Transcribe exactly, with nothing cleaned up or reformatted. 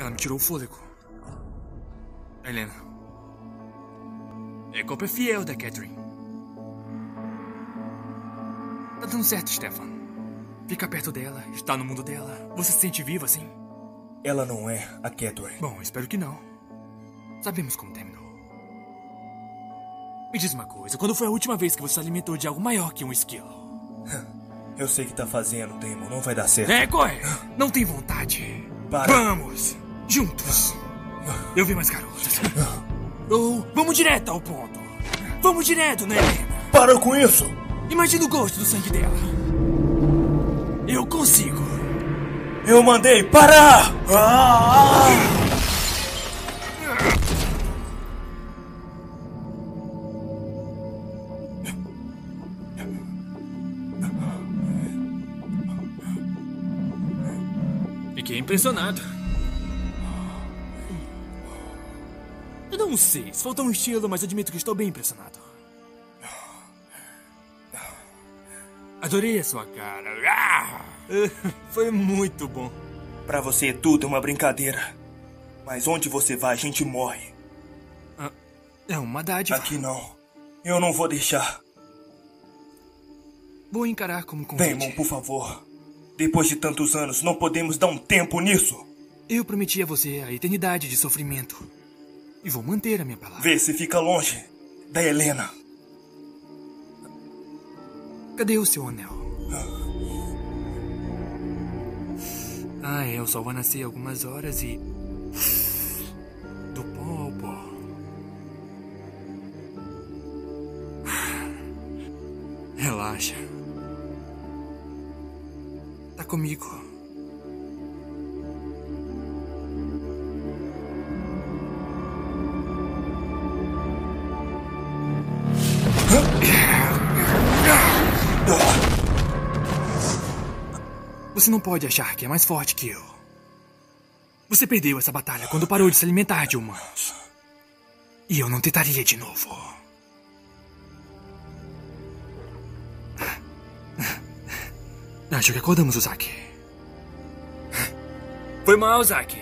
Ela me tirou o fôlego. Elena. É culpa fiel da Katherine. Tá dando certo, Stefan. Fica perto dela, está no mundo dela. Você se sente viva, assim? Ela não é a Katherine. Bom, espero que não. Sabemos como terminou. Me diz uma coisa, quando foi a última vez que você se alimentou de algo maior que um esquilo? Eu sei o que tá fazendo, Damon. Não vai dar certo. É, corre! Não tem vontade. Para. Vamos! Juntos! Eu vi mais garotas. Ou vamos direto ao ponto. Vamos direto, né, Elena? Para com isso! Imagina o gosto do sangue dela. Eu consigo. Eu mandei parar! Ah! Fiquei impressionado. Eu não sei, se faltou um estilo, mas admito que estou bem impressionado. Adorei a sua cara. Ah! Foi muito bom. Pra você tudo é uma brincadeira. Mas onde você vai, a gente morre. Ah, é uma dádiva. Aqui não. Eu não vou deixar. Vou encarar como convite. Damon, por favor. Depois de tantos anos, não podemos dar um tempo nisso. Eu prometi a você a eternidade de sofrimento. E vou manter a minha palavra. Vê se fica longe da Elena. Cadê o seu anel? Ah, é, o sol vai nascer algumas horas e... Do pó ao pó. Relaxa. Tá comigo. Você não pode achar que é mais forte que eu. Você perdeu essa batalha quando parou de se alimentar de humanos. E eu não tentaria de novo. Acho que acordamos, Ozaki. Foi mal, Ozaki.